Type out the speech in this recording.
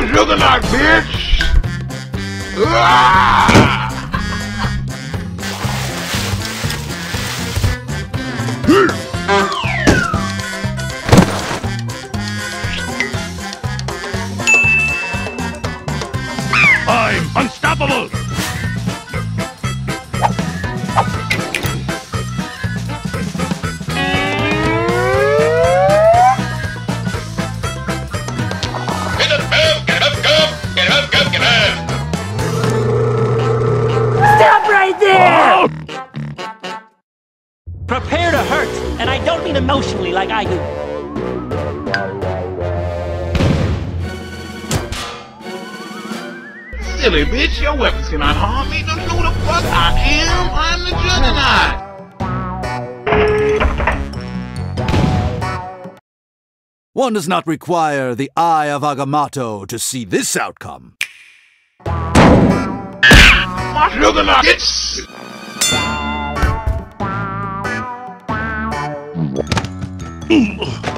the Juggernaut, bitch! I'm unstoppable! Prepare to hurt, and I don't mean emotionally like I do. Silly bitch, your weapons cannot harm me. Don't know who the fuck I am. I'm the Juggernaut. One does not require the eye of Agamotto to see this outcome. My Juggernuggets! Ooh.